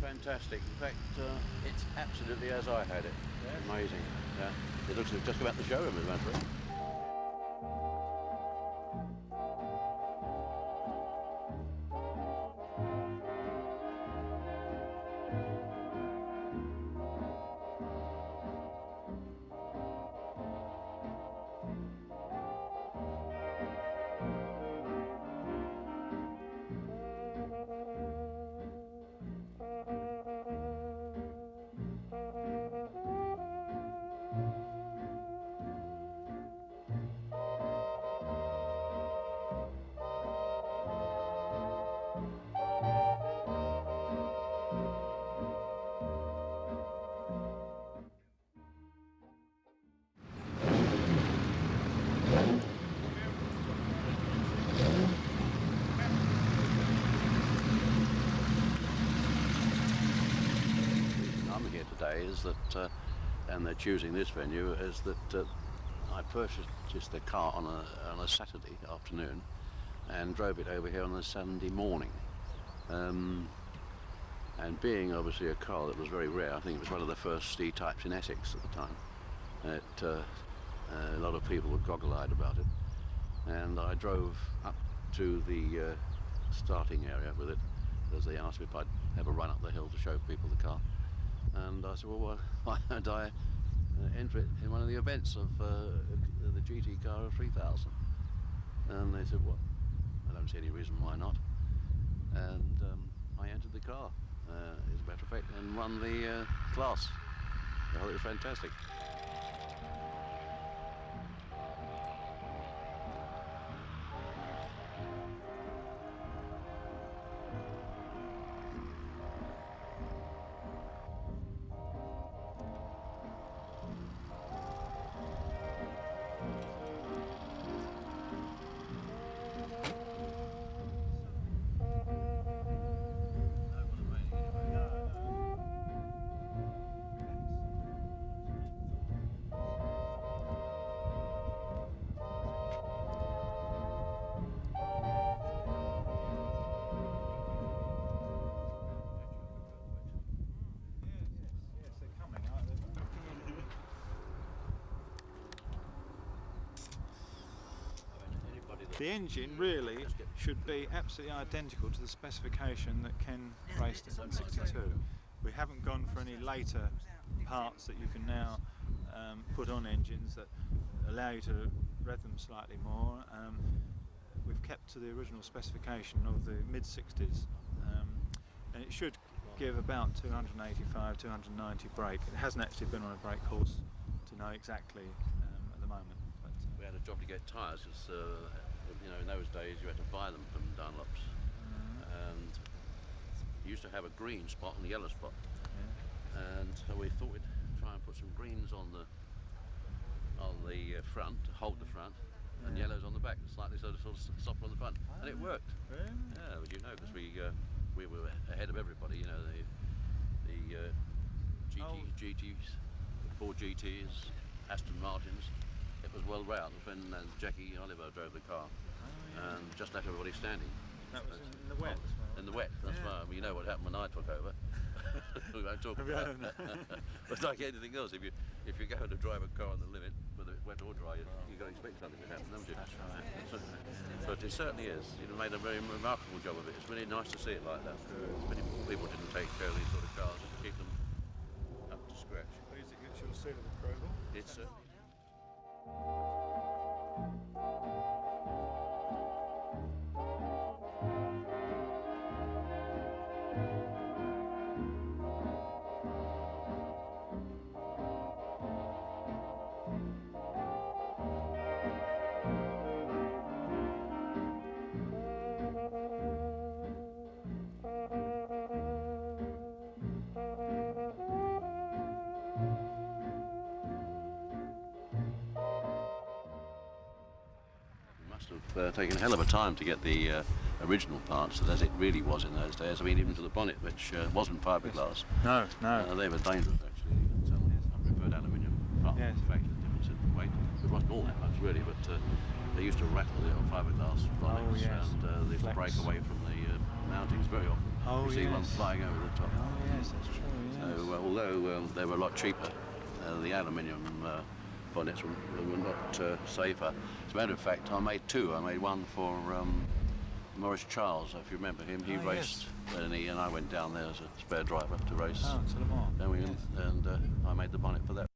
fantastic. In fact, it's absolutely as I had it. Yeah. Amazing. Yeah. It looks like just about the showroom, as a matter of fact. Is that, and they're choosing this venue, is that I purchased the car on a Saturday afternoon and drove it over here on a Sunday morning. And being obviously a car that was very rare, I think it was one of the first E-types in Essex at the time, it, a lot of people were goggle-eyed about it. And I drove up to the starting area with it, as they asked me if I'd have a run up the hill to show people the car. And I said, well, why don't I enter it in one of the events of the GT Car of 3000? And they said, well, I don't see any reason why not. And I entered the car, as a matter of fact, and won the class. I thought it was fantastic. The engine really should be absolutely identical to the specification that Ken raced in '62. We haven't gone for any later parts that you can now put on engines that allow you to rev them slightly more. We've kept to the original specification of the mid-'60s, and it should give about 285, 290 brake. It hasn't actually been on a brake course to know exactly at the moment. But we had a job to get tyres, because you know, in those days you had to buy them from Dunlops, and you used to have a green spot and a yellow spot, and so we thought we'd try and put some greens on the front to hold the front, and yellows on the back, slightly sort of softer on the front, and it worked. Really? Yeah, well, you know, because we were ahead of everybody. You know, the GTs, the Ford GTs, Aston Martins. It was well round when Jackie Oliver drove the car, and just left everybody standing. That was in the wet. In the wet, that's why. Well, you know what happened when I took over. We won't talk about that. It's like anything else. If you go to drive a car on the limit, whether it's wet or dry, you've got to expect something to happen, haven't you? That's right. But it certainly is. You've made a very remarkable job of it. It's really nice to see it like that. Many people didn't take care of these sort of cars and keep them up to scratch. Please, it gets your seal of approval. It certainly. Taken a hell of a time to get the original parts as it really was in those days. I mean, even to the bonnet, which wasn't fiberglass. Yes. No, no. They were dangerous, actually. I preferred aluminium parts. Yes. In fact, the difference in weight. It wasn't all that much, really, but they used to rattle the old fiberglass bonnets, and they used to break away from the mountings very often. Oh, you see one flying over the top. Oh, yes, that's true, yes. So, although they were a lot cheaper, the aluminium bonnets were not safer. As a matter of fact, I made two. I made one for Maurice Charles, if you remember him. He raced, yes. And I went down there as a spare driver to race. Oh, to Le Mans. And, yes. I made the bonnet for that.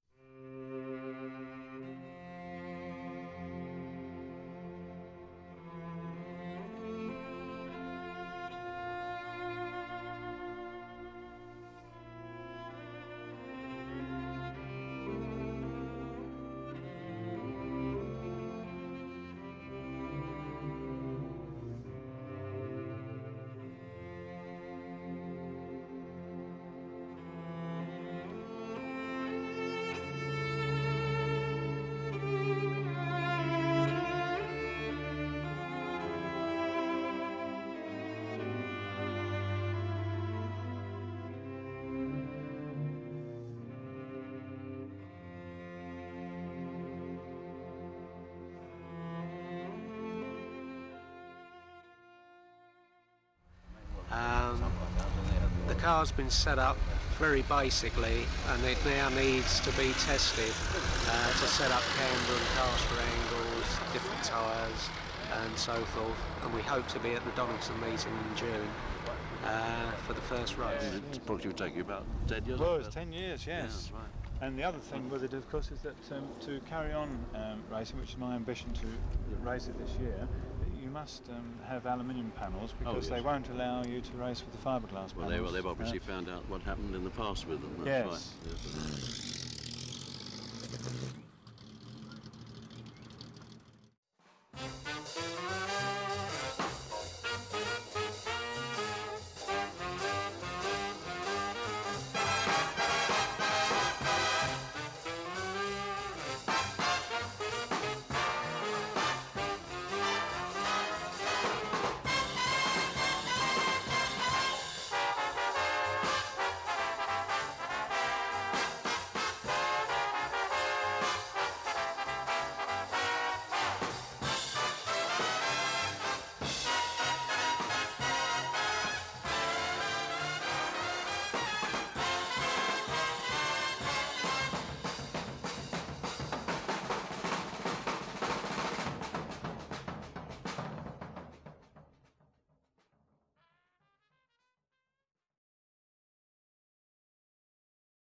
The car's been set up very basically, and it now needs to be tested to set up camber and caster angles, different tyres and so forth, and we hope to be at the Donington meeting in June for the first race. It probably will take you about 10 years. Well, it's 10 years, yes. Yeah, right. And the other thing with it, of course, is that to carry on racing, which is my ambition to race it this year, you must have aluminium panels because they won't allow you to race with the fiberglass panels. Well, they've obviously found out what happened in the past with them. That's right. Yes.